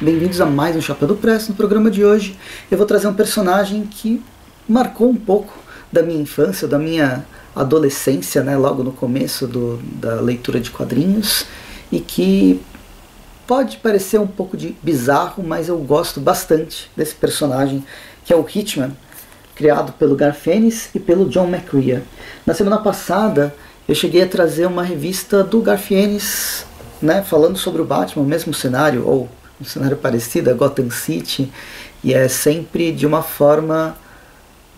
Bem-vindos a mais um Chapéu do Presto. No programa de hoje eu vou trazer um personagem que marcou um pouco da minha infância, da minha adolescência, né, logo no começo da leitura de quadrinhos, e que pode parecer um pouco de bizarro, mas eu gosto bastante desse personagem, que é o Hitman, criado pelo Garth Ennis e pelo John McCrea. Na semana passada eu cheguei a trazer uma revista do Garth Ennis, né, falando sobre o Batman, o mesmo cenário, ou um cenário parecido, a Gotham City, e é sempre de uma forma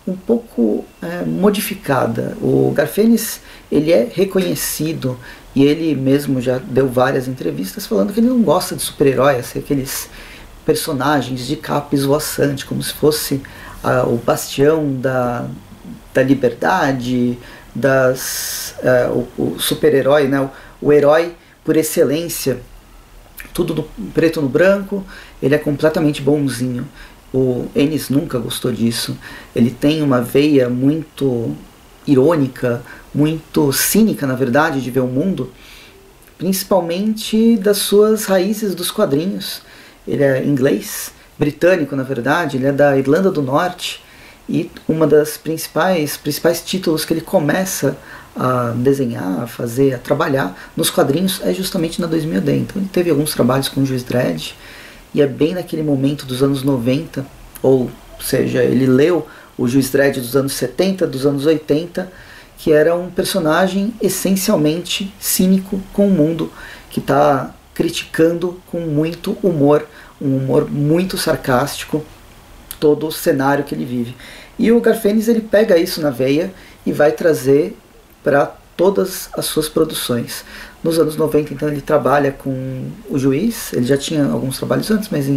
um pouco modificada. O Garth Ennis, ele é reconhecido, e ele mesmo já deu várias entrevistas falando que ele não gosta de super-heróis, aqueles personagens de capa esvoaçante, como se fosse o bastião da liberdade, o super-herói, né, o herói por excelência, tudo do preto no branco, ele é completamente bonzinho. O Ennis nunca gostou disso, ele tem uma veia muito irônica, muito cínica, na verdade, de ver o mundo, principalmente das suas raízes dos quadrinhos. Ele é inglês, britânico, na verdade, ele é da Irlanda do Norte, e uma das principais títulos que ele começa a desenhar, a fazer, a trabalhar nos quadrinhos é justamente na 2010. Então ele teve alguns trabalhos com o Juiz Dredd, e é bem naquele momento dos anos 90, ou seja, ele leu o Juiz Dredd dos anos 70, dos anos 80, que era um personagem essencialmente cínico com o mundo, que está criticando com muito humor, um humor muito sarcástico, todo o cenário que ele vive. E o Garth Ennis, ele pega isso na veia e vai trazer para todas as suas produções. Nos anos 90, então, ele trabalha com o Juiz, ele já tinha alguns trabalhos antes, mas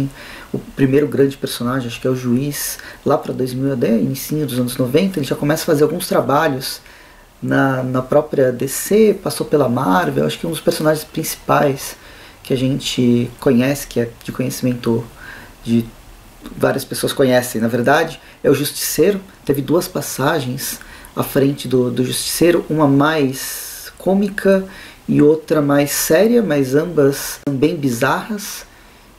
o primeiro grande personagem, acho que é o Juiz, lá para 2010, início dos anos 90, ele já começa a fazer alguns trabalhos na própria DC, passou pela Marvel. Acho que um dos personagens principais que a gente conhece, que é de conhecimento de várias pessoas conhecem, na verdade, é o Justiceiro. Teve duas passagens à frente do Justiceiro, uma mais cômica e outra mais séria, mas ambas bem bizarras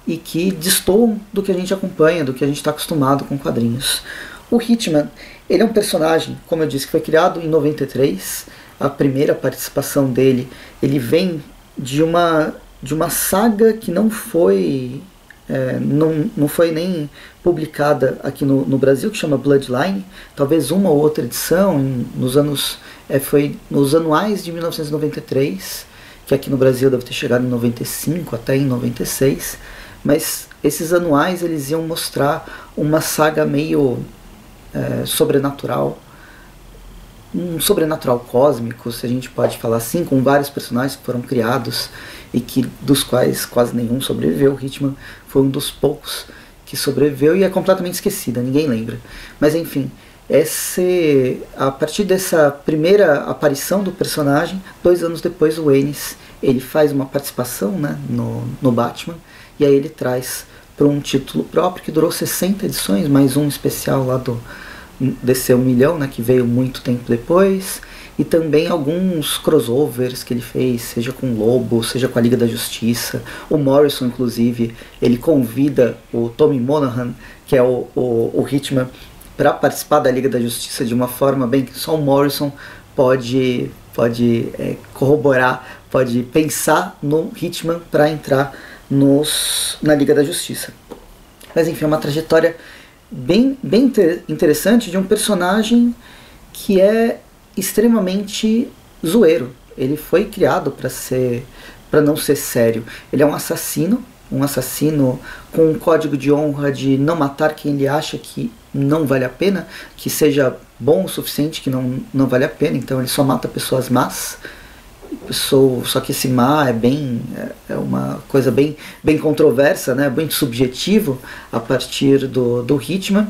e que destoam do que a gente acompanha, do que a gente está acostumado com quadrinhos. O Hitman, ele é um personagem, como eu disse, que foi criado em 93, a primeira participação dele. Ele vem de uma saga que não foi... não foi nem publicada aqui no Brasil, que chama Bloodline. Talvez uma ou outra edição foi nos anuais de 1993, que aqui no Brasil deve ter chegado em 95, até em 96, mas esses anuais eles iam mostrar uma saga meio sobrenatural, um sobrenatural cósmico, se a gente pode falar assim, com vários personagens que foram criados e que dos quais quase nenhum sobreviveu. O Hitman foi um dos poucos que sobreviveu e é completamente esquecida, ninguém lembra. Mas enfim, a partir dessa primeira aparição do personagem, 2 anos depois o Ennis, ele faz uma participação, né, no Batman, e aí ele traz para um título próprio que durou 60 edições, mais um especial lá do DC 1 milhão, né, que veio muito tempo depois, e também alguns crossovers que ele fez, seja com o Lobo, seja com a Liga da Justiça. O Morrison, inclusive, ele convida o Tommy Monaghan, que é o Hitman, para participar da Liga da Justiça de uma forma bem que só o Morrison pode corroborar, pode pensar no Hitman para entrar na Liga da Justiça. Mas enfim, é uma trajetória bem interessante de um personagem que é extremamente zoeiro. Ele foi criado para não ser sério. Ele é um assassino com um código de honra de não matar quem ele acha que não vale a pena, que seja bom o suficiente que não vale a pena. Então ele só mata pessoas más. Só que esse má é uma coisa bem controversa, né? Bem subjetivo a partir do Hitman.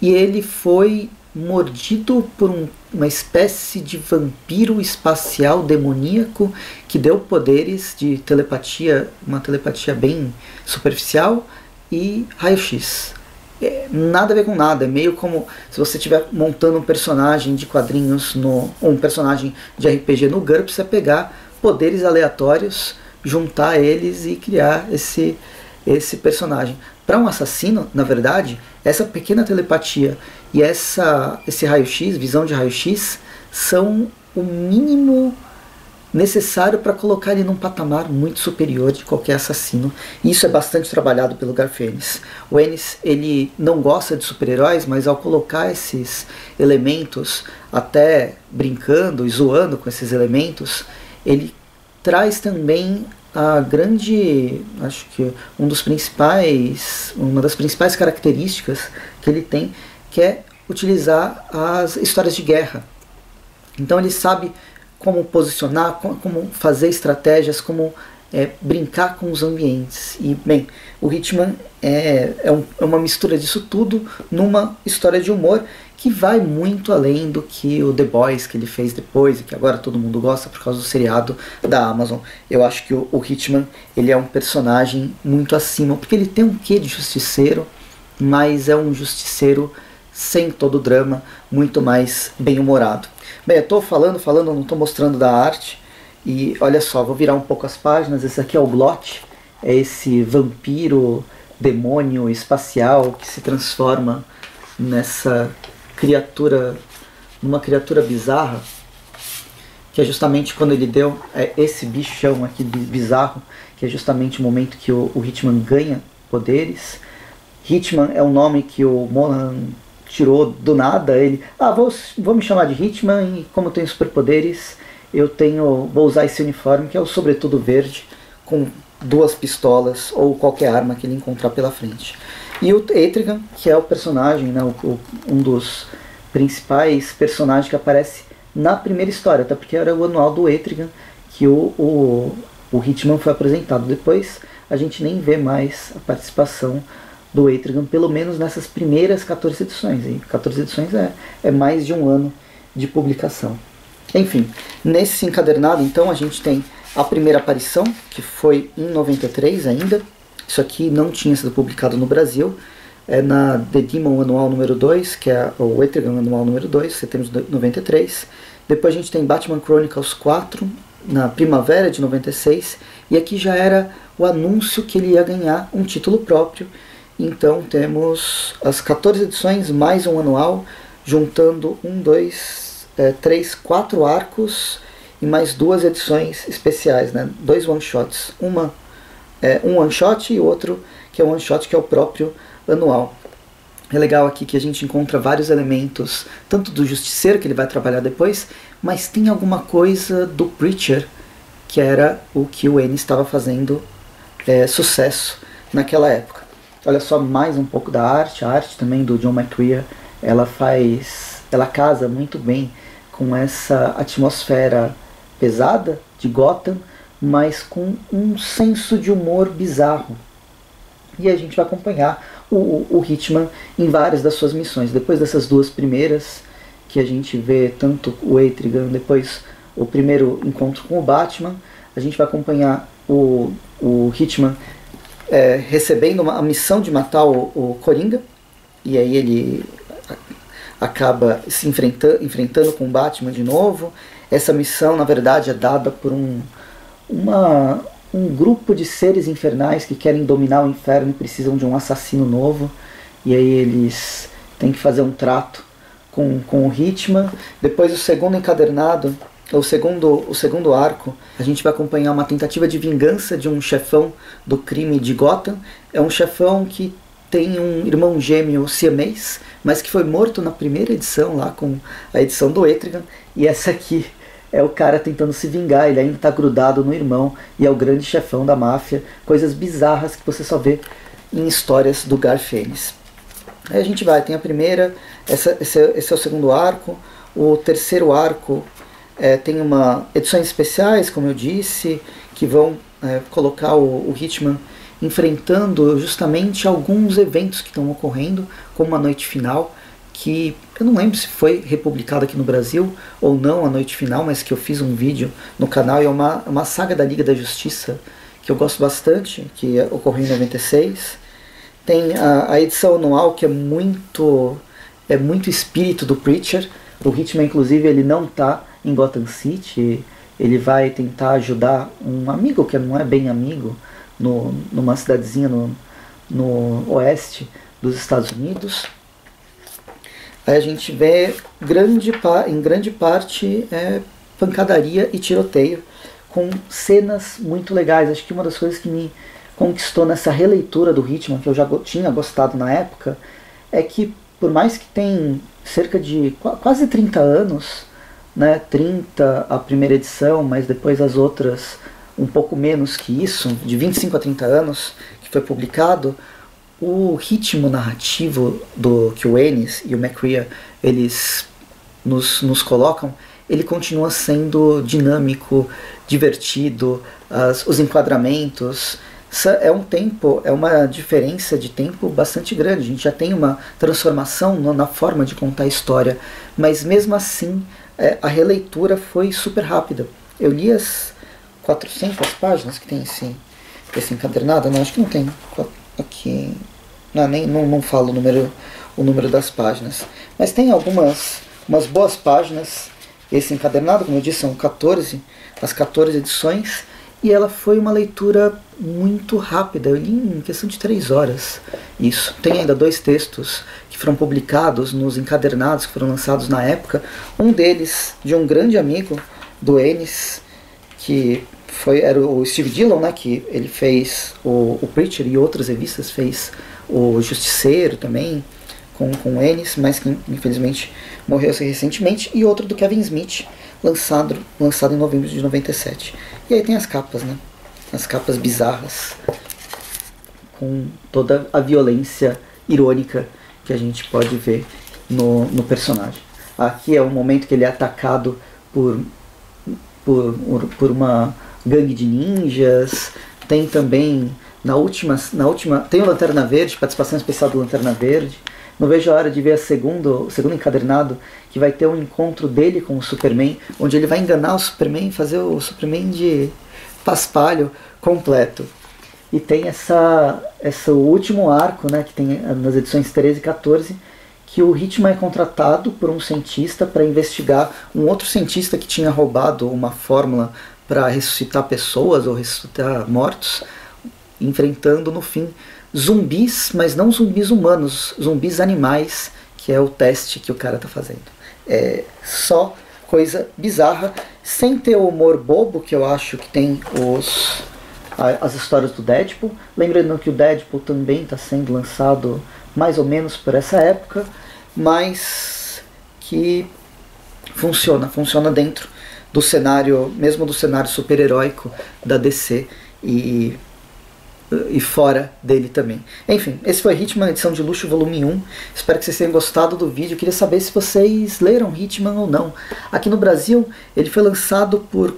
E ele foi mordido por uma espécie de vampiro espacial demoníaco que deu poderes de telepatia, uma telepatia bem superficial, e raio-x. Nada a ver com nada, é meio como se você estiver montando um personagem de quadrinhos, ou um personagem de RPG no GURPS, você pegar poderes aleatórios, juntar eles e criar esse, esse personagem. Para um assassino, na verdade, essa pequena telepatia e esse raio-x, visão de raio-x, são o mínimo necessário para colocar ele num patamar muito superior de qualquer assassino. E isso é bastante trabalhado pelo Garth Ennis. O Ennis, ele não gosta de super-heróis, mas ao colocar esses elementos, até brincando e zoando com esses elementos, ele traz também a grande, acho que uma das principais características que ele tem, que é utilizar as histórias de guerra. Então ele sabe como posicionar, como fazer estratégias, como brincar com os ambientes. E, bem, o Hitman é uma mistura disso tudo numa história de humor que vai muito além do que o The Boys, que ele fez depois e que agora todo mundo gosta por causa do seriado da Amazon. Eu acho que o Hitman, ele é um personagem muito acima, porque ele tem um quê de justiceiro, mas é um justiceiro sem todo o drama, muito mais bem-humorado. Bem, eu estou falando, não estou mostrando da arte. E olha só, vou virar um pouco as páginas. Esse aqui é o Blot, é esse vampiro, demônio espacial que se transforma nessa criatura, numa criatura bizarra, que é justamente quando ele deu esse bichão aqui bizarro, que é justamente o momento que o Hitman ganha poderes. Hitman é um nome que o Monaghan tirou do nada. Ele, vou me chamar de Hitman, e como tenho superpoderes, vou usar esse uniforme, que é o sobretudo verde, com duas pistolas ou qualquer arma que ele encontrar pela frente. E o Etrigan, que é o personagem, né, um dos principais personagens que aparece na primeira história, até porque era o anual do Etrigan que o Hitman foi apresentado. Depois a gente nem vê mais a participação do Etrigan, pelo menos nessas primeiras 14 edições. E 14 edições é mais de um ano de publicação. Enfim, nesse encadernado, então, a gente tem a primeira aparição, que foi em 93 ainda. Isso aqui não tinha sido publicado no Brasil. É na The Demon Anual número 2, que é o Etrigan Anual número 2, setembro de 93. Depois a gente tem Batman Chronicles 4, na primavera de 96. E aqui já era o anúncio que ele ia ganhar um título próprio. Então temos as 14 edições, mais um anual, juntando 4 arcos e mais duas edições especiais, né? 2 one-shots. Um one-shot e outro que é o one-shot, que é o próprio anual. É legal aqui que a gente encontra vários elementos, tanto do Justiceiro, que ele vai trabalhar depois, mas tem alguma coisa do Preacher, que era o que o Ennis estava fazendo sucesso naquela época. Olha só, mais um pouco da arte. A arte também do John McCrea, ela casa muito bem com essa atmosfera pesada de Gotham, mas com um senso de humor bizarro. E a gente vai acompanhar o Hitman em várias das suas missões. Depois dessas duas primeiras, que a gente vê tanto o Etrigan, depois o primeiro encontro com o Batman, a gente vai acompanhar o Hitman recebendo a missão de matar o Coringa, e aí ele acaba se enfrentando com o Batman de novo. Essa missão, na verdade, é dada por um grupo de seres infernais que querem dominar o inferno e precisam de um assassino novo, e aí eles têm que fazer um trato com o Hitman. Depois, o segundo encadernado, o segundo arco, a gente vai acompanhar uma tentativa de vingança de um chefão do crime de Gotham. É um chefão que tem um irmão gêmeo, o Siamês, mas que foi morto na primeira edição, lá com a edição do Etrigan. E essa aqui é o cara tentando se vingar, ele ainda está grudado no irmão e é o grande chefão da máfia. Coisas bizarras que você só vê em histórias do Garth Ennis. Aí a gente tem a primeira, esse é o segundo arco. O terceiro arco tem edições especiais, como eu disse, que vão colocar o Hitman enfrentando justamente alguns eventos que estão ocorrendo, como a Noite Final, que eu não lembro se foi republicada aqui no Brasil ou não, a Noite Final, mas que eu fiz um vídeo no canal, e é uma saga da Liga da Justiça que eu gosto bastante, que ocorreu em 96. Tem a edição anual, que é muito espírito do Preacher. O Hitman, inclusive, ele não está em Gotham City, ele vai tentar ajudar um amigo que não é bem amigo, numa cidadezinha no, no oeste dos Estados Unidos. Aí a gente vê em grande parte pancadaria e tiroteio, com cenas muito legais. Acho que uma das coisas que me conquistou nessa releitura do Hitman, que eu já tinha gostado na época, é que por mais que tem cerca de quase 30 anos, né, 30 a primeira edição, mas depois as outras um pouco menos que isso, de 25 a 30 anos que foi publicado, o ritmo narrativo que o Ennis e o McCrea eles nos colocam, ele continua sendo dinâmico, divertido, os enquadramentos. É uma diferença de tempo bastante grande. A gente já tem uma transformação na forma de contar a história, mas mesmo assim a releitura foi super rápida. Eu li as 400 páginas que tem esse encadernado, não, acho que não tem aqui, não falo o número das páginas, mas tem umas boas páginas. Esse encadernado, como eu disse, são 14, as 14 edições, e ela foi uma leitura muito rápida. Eu li em questão de 3 horas isso. Tem ainda 2 textos que foram publicados nos encadernados que foram lançados na época, um deles de um grande amigo do Ennis, que era o Steve Dillon, né, que ele fez o Preacher e outras revistas, fez o Justiceiro também com o Ennis, mas que infelizmente morreu recentemente, e outro do Kevin Smith, lançado em novembro de 97. E aí tem as capas, né? As capas bizarras, com toda a violência irônica que a gente pode ver no personagem. Aqui é o momento que ele é atacado por uma gangue de ninjas. Tem também, na última tem o Lanterna Verde, participação especial do Lanterna Verde. Não vejo a hora de ver o segundo encadernado, que vai ter um encontro dele com o Superman, onde ele vai enganar o Superman, fazer o Superman de paspalho completo. E tem esse último arco, né, que tem nas edições 13 e 14, que o Hitman é contratado por um cientista para investigar um outro cientista que tinha roubado uma fórmula para ressuscitar pessoas ou ressuscitar mortos, enfrentando no fim zumbis, mas não zumbis humanos, zumbis animais, que é o teste que o cara tá fazendo. É só coisa bizarra, sem ter o humor bobo que eu acho que tem as histórias do Deadpool. Lembrando que o Deadpool também está sendo lançado mais ou menos por essa época, mas que funciona dentro do cenário, mesmo do cenário super-heróico da DC e fora dele também. Enfim, esse foi Hitman, edição de luxo, volume 1. Espero que vocês tenham gostado do vídeo. Queria saber se vocês leram Hitman ou não. Aqui no Brasil, ele foi lançado por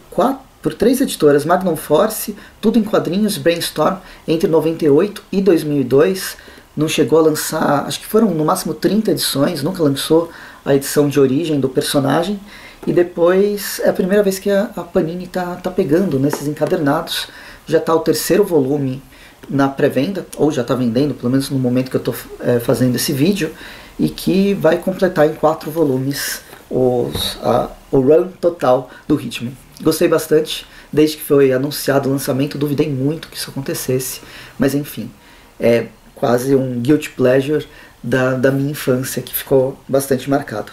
3 editoras: Magnum Force, Tudo em Quadrinhos, Brainstorm, entre 98 e 2002. Não chegou a lançar, acho que foram no máximo 30 edições, nunca lançou a edição de origem do personagem. E depois, é a primeira vez que a Panini tá pegando nesses encadernados. Já está o 3º volume na pré-venda, ou já está vendendo, pelo menos no momento que eu estou fazendo esse vídeo, e que vai completar em 4 volumes o run total do Hitman. Gostei bastante. Desde que foi anunciado o lançamento, duvidei muito que isso acontecesse, mas enfim, é quase um guilty pleasure da minha infância, que ficou bastante marcado.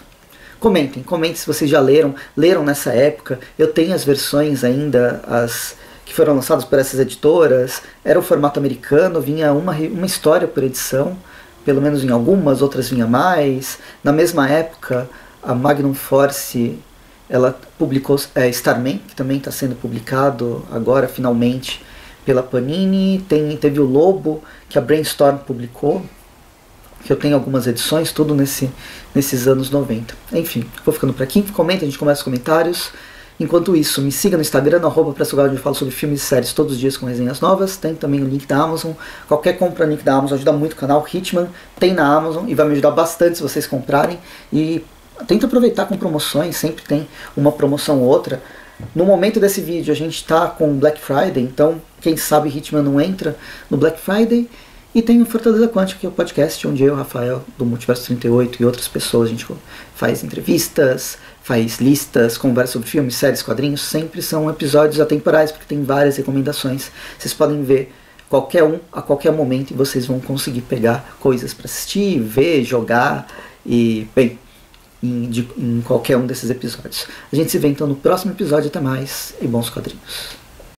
Comentem se vocês já leram nessa época. Eu tenho as versões ainda, as que foram lançados por essas editoras. Era o formato americano, vinha uma história por edição, pelo menos em algumas, outras vinha mais. Na mesma época, a Magnum Force, ela publicou Starman, que também está sendo publicado agora, finalmente, pela Panini. Teve o Lobo, que a Brainstorm publicou, que eu tenho algumas edições, tudo nesses anos 90. Enfim, vou ficando por aqui. Comenta, a gente começa os comentários. Enquanto isso, me siga no Instagram, @PrestoGuard, onde eu falo sobre filmes e séries todos os dias com resenhas novas. Tem também o link da Amazon. Qualquer compra no link da Amazon ajuda muito o canal. Hitman tem na Amazon e vai me ajudar bastante se vocês comprarem. E tenta aproveitar com promoções, sempre tem uma promoção ou outra. No momento desse vídeo a gente está com Black Friday, então quem sabe Hitman não entra no Black Friday. E tem o Fortaleza Quântica, que é o podcast onde eu, Rafael, do Multiverso 38 e outras pessoas, a gente faz entrevistas, faz listas, conversa sobre filmes, séries, quadrinhos. Sempre são episódios atemporais, porque tem várias recomendações. Vocês podem ver Qualquer um, a qualquer momento, vocês vão conseguir pegar coisas para assistir, ver, jogar e, bem, em qualquer um desses episódios. A gente se vê então no próximo episódio. Até mais e bons quadrinhos.